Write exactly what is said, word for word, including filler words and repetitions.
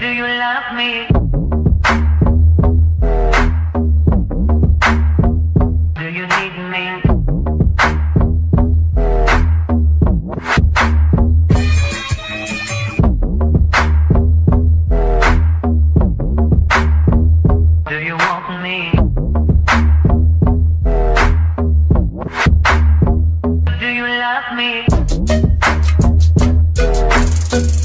Do you love me? Do you need me? Do you want me? Do you love me?